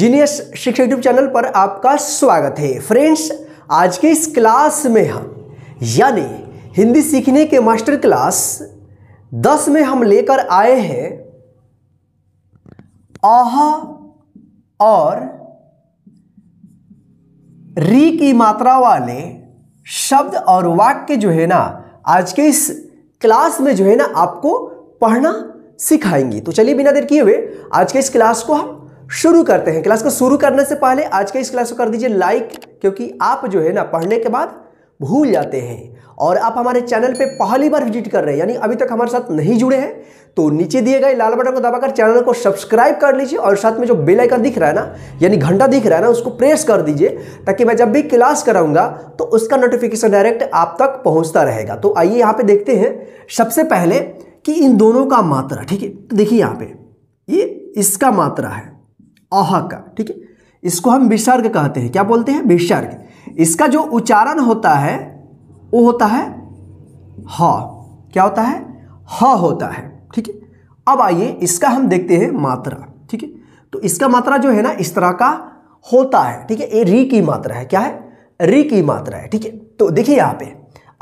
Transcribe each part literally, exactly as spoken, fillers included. Genius शिक्षा YouTube channel पर आपका स्वागत है। फ्रेंड्स, आज के इस क्लास में हम यानी हिंदी सीखने के मास्टर क्लास दस में हम लेकर आए हैं अह और री की मात्रा वाले शब्द और वाक्य जो है ना, आज के इस क्लास में जो है ना आपको पढ़ना सिखाएंगे। तो चलिए बिना देर किए हुए आज के इस क्लास को हम शुरू करते हैं। क्लास को शुरू करने से पहले आज के इस क्लास को कर दीजिए लाइक, क्योंकि आप जो है ना पढ़ने के बाद भूल जाते हैं। और आप हमारे चैनल पे पहली बार विजिट कर रहे हैं यानी अभी तक हमारे साथ नहीं जुड़े हैं तो नीचे दिए गए लाल बटन को दबाकर चैनल को सब्सक्राइब कर लीजिए और साथ में जो बेल आइकन दिख रहा है ना यानी घंटा दिख रहा है ना उसको प्रेस कर दीजिए, ताकि मैं जब भी क्लास कराऊंगा तो उसका नोटिफिकेशन डायरेक्ट आप तक पहुँचता रहेगा। तो आइए यहाँ पर देखते हैं सबसे पहले कि इन दोनों का मात्रा, ठीक है। देखिए यहाँ पर ये इसका मात्रा है अह का, ठीक है। इसको हम विसर्ग कहते हैं। क्या बोलते हैं? विसर्ग। इसका जो उच्चारण होता है वो होता है ह। क्या होता है? ह होता है, ठीक है। अब आइए इसका हम देखते हैं मात्रा, ठीक है। तो इसका मात्रा जो है ना इस तरह का होता है, ठीक है। ये री की मात्रा है। क्या है? री की मात्रा है, ठीक है। तो देखिए यहाँ पे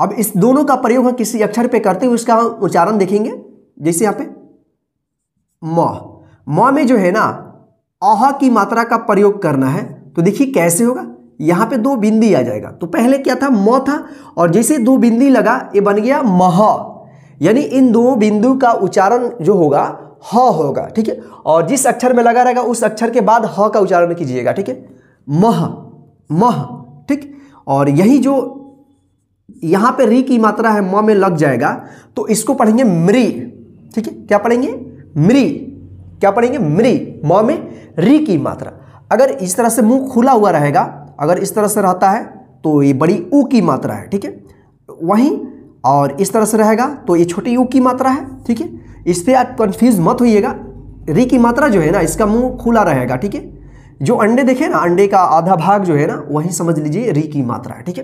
अब इस दोनों का प्रयोग हम किसी अक्षर पे करते हुए उसका हम उच्चारण देखेंगे। जैसे यहाँ पे म, म में जो है ना अह की मात्रा का प्रयोग करना है। तो देखिए कैसे होगा, यहाँ पे दो बिंदी आ जाएगा। तो पहले क्या था? म था, और जैसे दो बिंदी लगा ये बन गया मह, यानी इन दो बिंदु का उच्चारण जो होगा ह होगा, ठीक है। और जिस अक्षर में लगा रहेगा उस अक्षर के बाद ह का उच्चारण कीजिएगा, ठीक है। मह, मह, ठीक। और यही जो यहाँ पे री की मात्रा है म में लग जाएगा तो इसको पढ़ेंगे मृ, ठीक है। क्या पढ़ेंगे? मृ। क्या पढ़ेंगे? मृ। म में री की मात्रा। अगर इस तरह से मुंह खुला हुआ रहेगा, अगर इस तरह से रहता है तो ये बड़ी ऊ की मात्रा है, ठीक है। वहीं और इस तरह से रहेगा तो ये छोटी ऊ की मात्रा है, ठीक है। इससे आप कन्फ्यूज मत होइएगा। री की मात्रा जो है ना इसका मुंह खुला रहेगा, ठीक है। जो अंडे देखे ना, अंडे का आधा भाग जो है ना वहीं समझ लीजिए री की मात्रा है, ठीक है।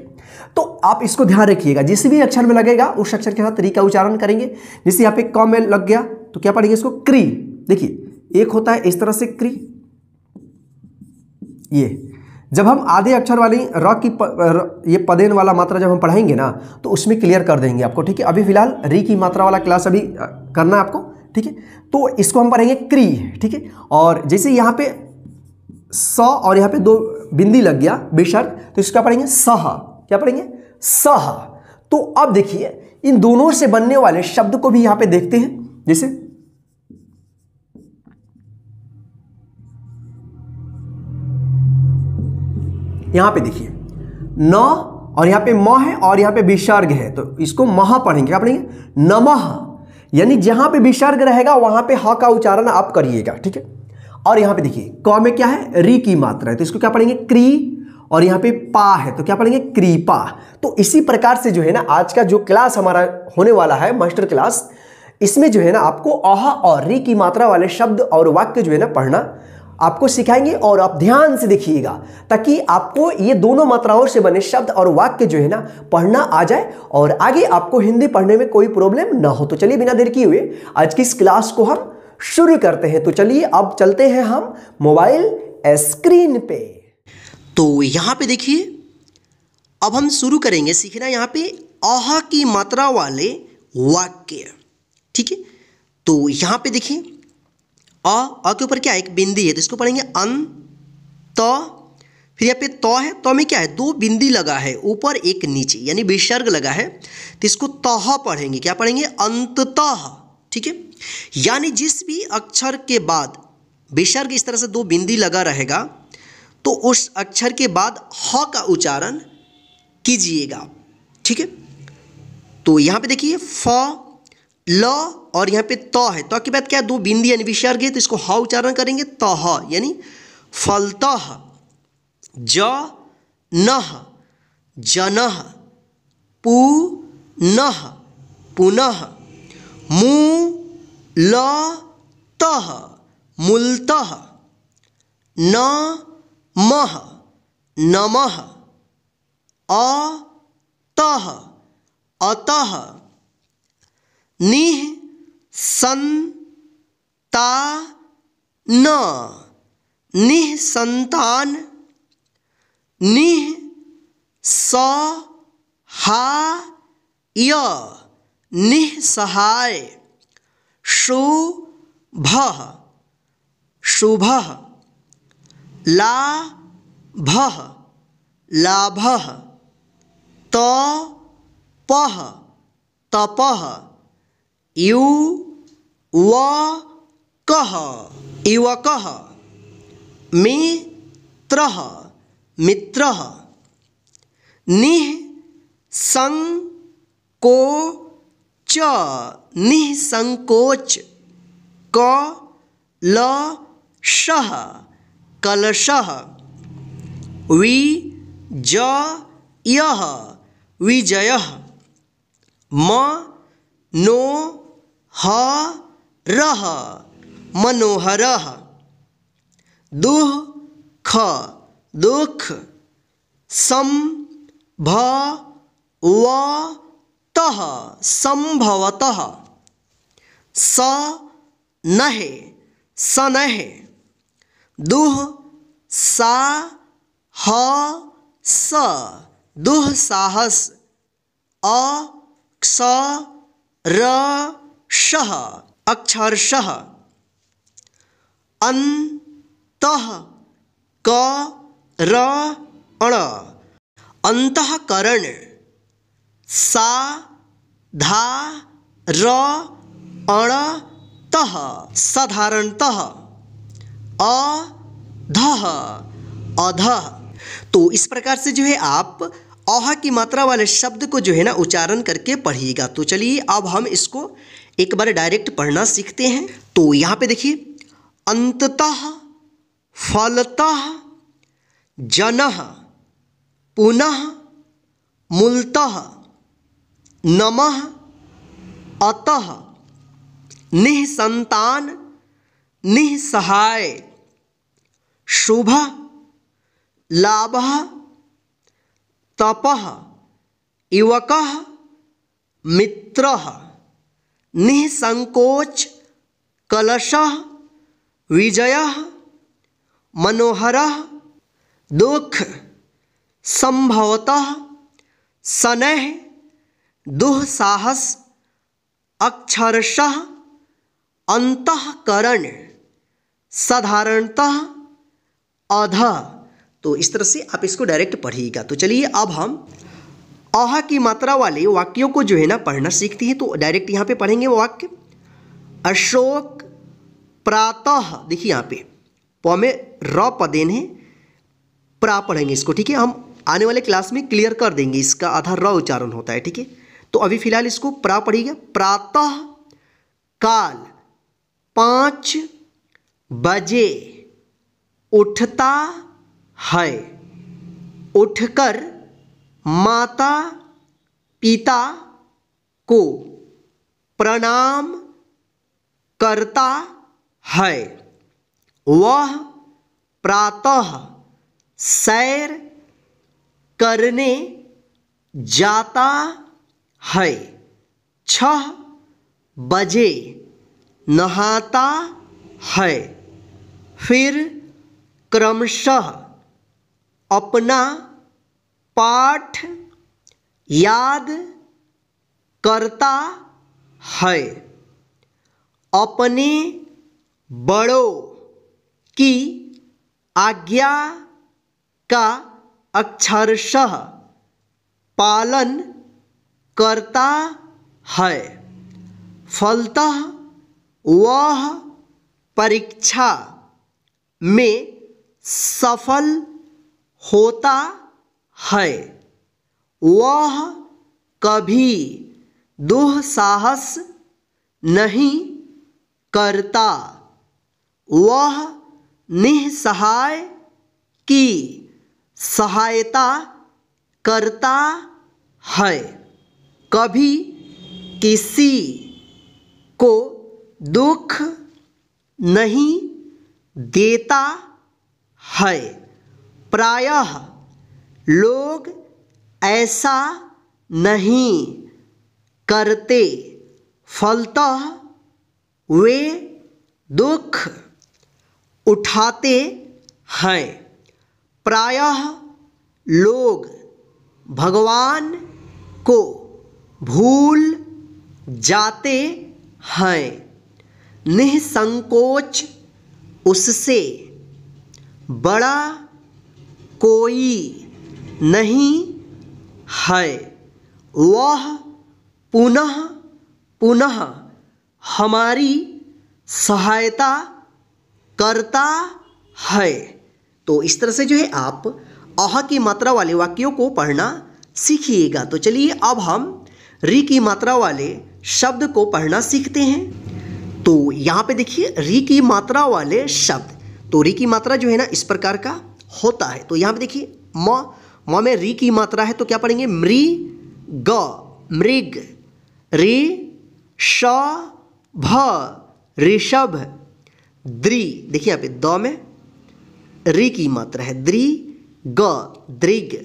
तो आप इसको ध्यान रखिएगा, जिस भी अक्षर में लगेगा उस अक्षर के साथ री का उच्चारण करेंगे। जैसे यहाँ पे क में लग गया तो क्या पढ़ेंगे इसको? क्री। देखिए एक होता है इस तरह से क्री, ये जब हम आधे अक्षर वाली र की प, र, ये पदेन वाला मात्रा जब हम पढ़ाएंगे ना तो उसमें क्लियर कर देंगे आपको, ठीक है। अभी फिलहाल री की मात्रा वाला क्लास अभी करना है आपको, ठीक है। तो इसको हम पढ़ेंगे क्री, ठीक है। और जैसे यहाँ पे स और यहाँ पे दो बिंदी लग गया बेशर्त, तो इसका पढ़ेंगे सह। क्या पढ़ेंगे? सह। तो अब देखिए इन दोनों से बनने वाले शब्द को भी यहाँ पे देखते हैं। जैसे यहाँ पे देखिए न और यहाँ पे म है और यहाँ पे विसर्ग है, तो इसको मह पढ़ेंगे। क्या पढ़ेंगे? नमः। यानी जहाँ पे विसर्ग रहेगा वहाँ पे ह का उच्चारण आप करिएगा, ठीक है। और यहाँ पे देखिए क में क्या है? री की मात्रा है, तो इसको क्या पढ़ेंगे? क्री। और यहाँ पे पा है तो क्या पढ़ेंगे? क्रीपा। तो इसी प्रकार से जो है ना आज का जो क्लास हमारा होने वाला है मास्टर क्लास, इसमें जो है ना आपको अह और री की मात्रा वाले शब्द और वाक्य जो है ना पढ़ना आपको सिखाएंगे। और आप ध्यान से देखिएगा ताकि आपको ये दोनों मात्राओं से बने शब्द और वाक्य जो है ना पढ़ना आ जाए और आगे आपको हिंदी पढ़ने में कोई प्रॉब्लम ना हो। तो चलिए बिना देर किए हुए आज की इस क्लास को हम शुरू करते हैं। तो चलिए अब चलते हैं हम मोबाइल स्क्रीन पे। तो यहाँ पे देखिए अब हम शुरू करेंगे सीखना यहाँ पे अह की मात्रा वाले वाक्य, ठीक है। तो यहाँ पे देखिए अ, अ के ऊपर क्या है? एक बिंदी है, तो इसको पढ़ेंगे अन त। फिर यहाँ पे त है, त में क्या है? दो बिंदी लगा है, ऊपर एक नीचे, यानी विसर्ग लगा है, तो इसको तह पढ़ेंगे। क्या पढ़ेंगे? अंततः, ठीक है। यानी जिस भी अक्षर के बाद विसर्ग इस तरह से दो बिंदी लगा रहेगा तो उस अक्षर के बाद ह का उच्चारण कीजिएगा, ठीक है। तो यहाँ पे देखिए फ, ल और यहाँ पे त है, त के बाद क्या है? दो बिंदी यानी विसर्ग है, तो इसको ह उच्चारण करेंगे तह, यानी फलतः। ज नह, जनह, पू नह, पुनः। मु ल तह, मुलतः। न मह, नमः। अ तह, अतः। निः सन ता न निःसंतान निःसहाय निःसहाय शुभः शुभः लाभः लाभः तपः तपः युवकः युवकः मित्रः मित्रः निःसंकोच निःसंकोच कलशः कलशः विजयः विजयः मनोहरः मनोहरः दुःख दुःख संभवतः संभवतः सनहे सनहे दुःसाहस दुःसाहस अक्षरशः अक्षरशः अंतःकरण अंतःकरण साधारणतः साधारणतः अधः अधः। तो इस प्रकार से जो है आप अह की मात्रा वाले शब्द को जो है ना उच्चारण करके पढ़िएगा। तो चलिए अब हम इसको एक बार डायरेक्ट पढ़ना सीखते हैं। तो यहाँ पे देखिए, अंततः फलतः जनः पुनः मूलतः नमः अतः निःसंतान निःसहाय शुभः लाभः तपः युवकः मित्रः निःसंकोच कलशः विजयः मनोहरः दुःख संभवतः सनः दुःसाहस अक्षरशः अंतःकरण साधारणतः अधः। तो इस तरह से आप इसको डायरेक्ट पढ़िएगा। तो चलिए अब हम अह की मात्रा वाले वाक्यों को जो है ना पढ़ना सीखते हैं। तो डायरेक्ट यहाँ पे पढ़ेंगे वाक्य अशोक प्रातः। देखिए यहाँ पे प में र पदेन है, प्रा पढ़ेंगे इसको, ठीक है। हम आने वाले क्लास में क्लियर कर देंगे इसका आधा र उच्चारण होता है, ठीक है। तो अभी फिलहाल इसको प्रा पढ़िएगा। प्रातः काल पाँच बजे उठता है, उठकर माता पिता को प्रणाम करता है। वह प्रातः सैर करने जाता है। छह बजे नहाता है, फिर क्रमशः अपना पाठ याद करता है। अपने बड़ों की आज्ञा का अक्षरशः पालन करता है। फलतः वह परीक्षा में सफल होता है। वह कभी दुस्साहस नहीं करता। वह निःसहाय की सहायता करता है। कभी किसी को दुख नहीं देता है। प्रायः लोग ऐसा नहीं करते। फलतः वे दुख उठाते हैं। प्रायः लोग भगवान को भूल जाते हैं, निःसंकोच उससे बड़ा कोई नहीं है। वह पुनः पुनः हमारी सहायता करता है। तो इस तरह से जो है आप अह की मात्रा वाले वाक्यों को पढ़ना सीखिएगा। तो चलिए अब हम री की मात्रा वाले शब्द को पढ़ना सीखते हैं। तो यहाँ पे देखिए री की मात्रा वाले शब्द, तो री की मात्रा जो है ना इस प्रकार का होता है। तो यहाँ पे देखिए म म में री की मात्रा है, तो क्या पढ़ेंगे मृ ग मृग, री श भ ऋषभ, द्री। देखिए यहाँ पे द में री की मात्रा है, द्री ग दृग,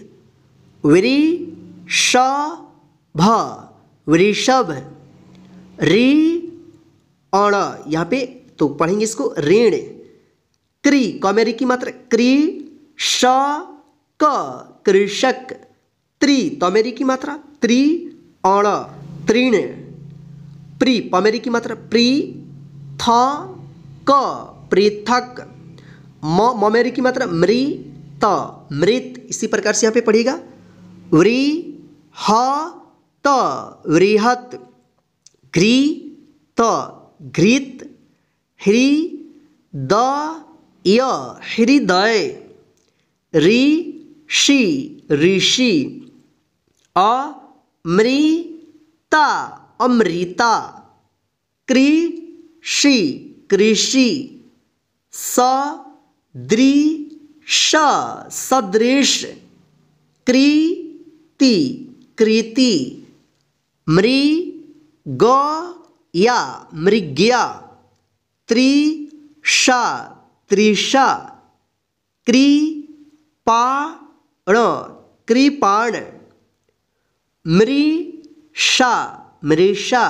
वृ श भ वृषभ, री अण। यहाँ पे तो पढ़ेंगे इसको ऋण, क्री कमेरी की मात्रा क्री श क कृषक, त्रि तमेरी की मात्रा त्रि अण त्रीण, प्री पमेरी की मात्रा प्री थ क पृथक, म ममेरी की मात्रा मृ त मृत। इसी प्रकार से यहाँ पे पढ़ेगा व्री ह त वृहत, घ्री त घृत, ह्री द य हृदय, री षि ऋषि, अ मृ ता अमृता, कृ षि कृषि, स दृ श सदृश, कृ ति कृति, मृ ग या मृग्या, त्रि षा त्रिषा, कृ पा ण कृपाण, मृ षा मृषा,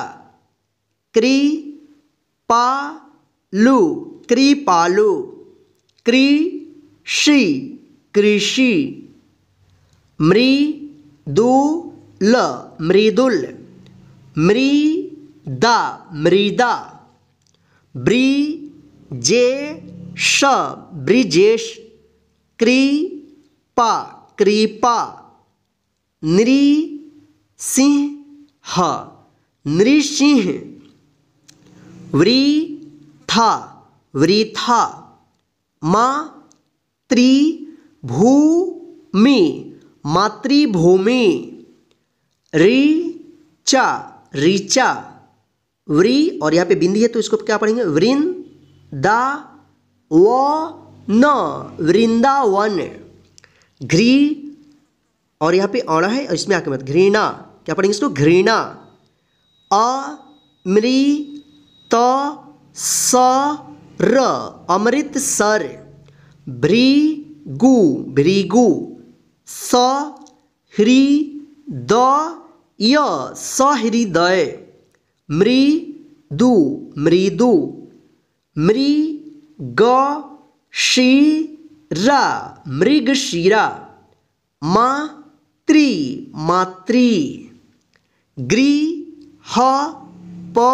कृ पा लु कृपालु, कृ षि कृषि, मृ दु ल मृदुल, मृ दा मृदा, ब्री जे श ब्रिजेश, कृ पा कृपा, नृ सिंह नृसिंह, व्री था वृथा, मा त्रि भूमि मातृभूमि, री चा ऋचा, व्री और यहाँ पे बिंदी है तो इसको क्या पढ़ेंगे वृंदा व न वृंदावन, घृ और यहाँ पे औणा है और इसमें आके मत घृणा, क्या पढ़ेंगे इसको घृणा, अ मृ त स र अमृत सर, भृगु भृगु, स हृ द य स हृदय, मृ दु मृदु, मृ ग शि रा मृगशिरा, मा त्रि मातृ, गृ ह प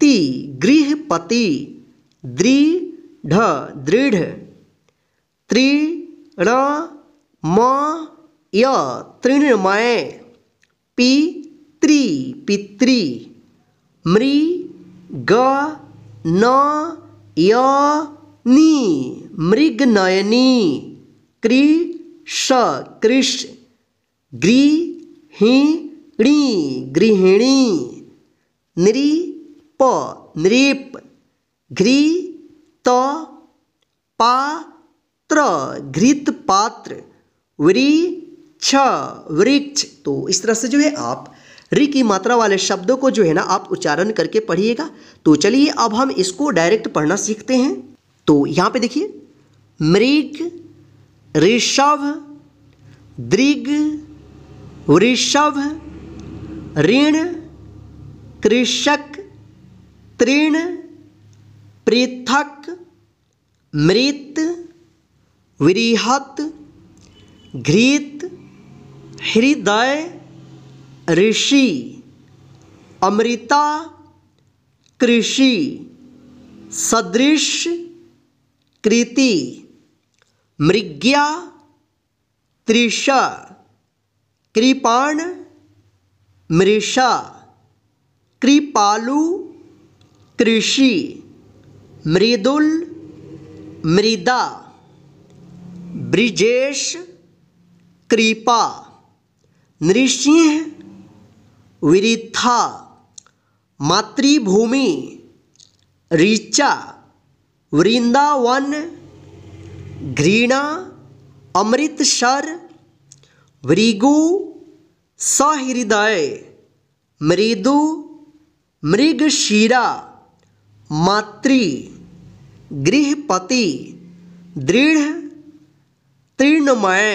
ति गृहपति, दृढ़ दृढ़, त्रि ण म य तृणमय, पी त्रि पितृ, मृ ग न य नी मृगनयनी, कृ श कृष, गृ हि णी गृहिणी, नृ प नृप, घृ त पात्र घृत पात्र, वृ छ वृक्ष। तो इस तरह से जो है आप ऋ की मात्रा वाले शब्दों को जो है ना आप उच्चारण करके पढ़िएगा। तो चलिए अब हम इसको डायरेक्ट पढ़ना सीखते हैं। तो यहाँ पे देखिए मृग ऋषभ दृग वृषभ ऋण कृषक तृण पृथक मृत वृहत घृत हृदय ऋषि अमृता कृषि सदृश कृति मृग्या तृषा कृपाण मृषा कृपालु कृषि मृदुल मृदा ब्रिजेश कृपा नृसिंह विरिथा मातृभूमि ऋचा वृंदावन घृणा अमृतसर भृगु सहृदय मृदु मृगशिरा मातृ गृहपति दृढ़ तृणमय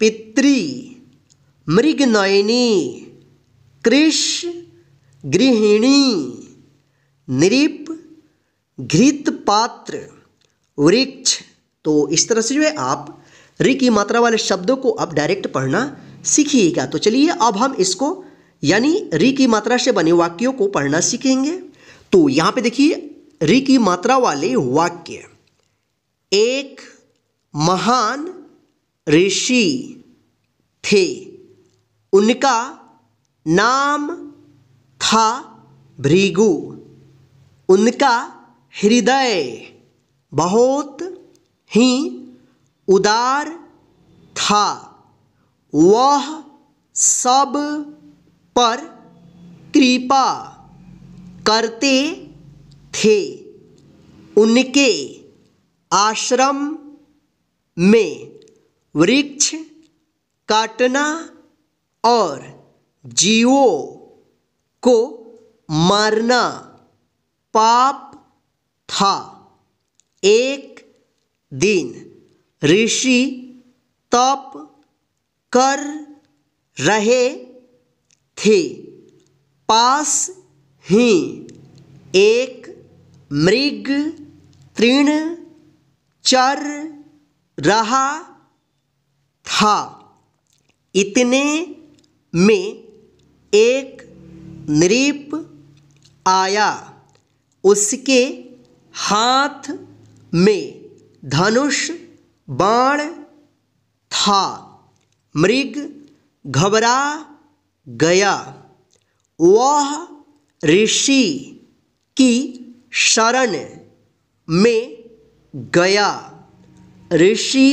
पितृ मृगनयनी कृष गृहिणी नृप घृत पात्र वृक्ष। तो इस तरह से जो है आप ऋ की मात्रा वाले शब्दों को आप डायरेक्ट पढ़ना सीखिएगा। तो चलिए अब हम इसको यानी ऋ की मात्रा से बने वाक्यों को पढ़ना सीखेंगे। तो यहाँ पे देखिए ऋ की मात्रा वाले वाक्य। एक महान ऋषि थे, उनका नाम था भृगु, उनका हृदय बहुत ही उदार था, वह सब पर कृपा करते थे, उनके आश्रम में वृक्ष काटना और जीवों को मारना पाप था। एक दिन ऋषि तप कर रहे थे, पास ही एक मृग तृण चर रहा था। इतने में एक नृप आया, उसके हाथ में धनुष बाण था, मृग घबरा गया, वह ऋषि की शरण में गया। ऋषि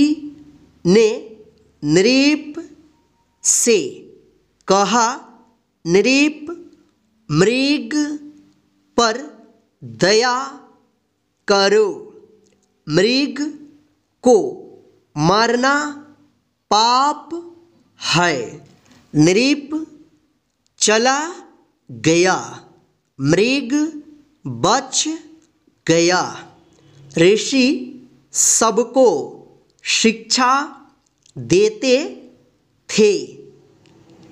ने नृप से कहा, नृप मृग पर दया करो, मृग को मारना पाप है। नृप चला गया, मृग बच गया। ऋषि सबको शिक्षा देते थे,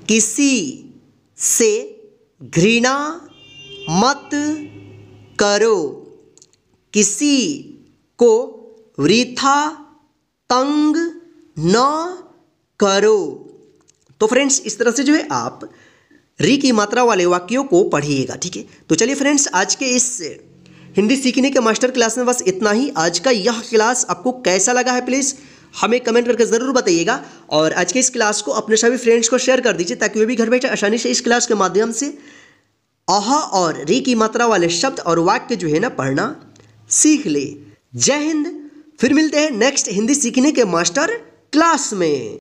किसी से घृणा मत करो, किसी को वृथा तंग न करो। तो फ्रेंड्स इस तरह से जो है आप ऋ की मात्रा वाले वाक्यों को पढ़िएगा, ठीक है। तो चलिए फ्रेंड्स आज के इस हिंदी सीखने के मास्टर क्लास में बस इतना ही। आज का यह क्लास आपको कैसा लगा है प्लीज़ हमें कमेंट करके ज़रूर बताइएगा, और आज के इस क्लास को अपने सभी फ्रेंड्स को शेयर कर दीजिए ताकि वे भी घर बैठे आसानी से इस क्लास के माध्यम से अह और ऋ की मात्रा वाले शब्द और वाक्य जो है ना पढ़ना सीख ले। जय हिंद, फिर मिलते हैं नेक्स्ट हिंदी सीखने के मास्टर क्लास में।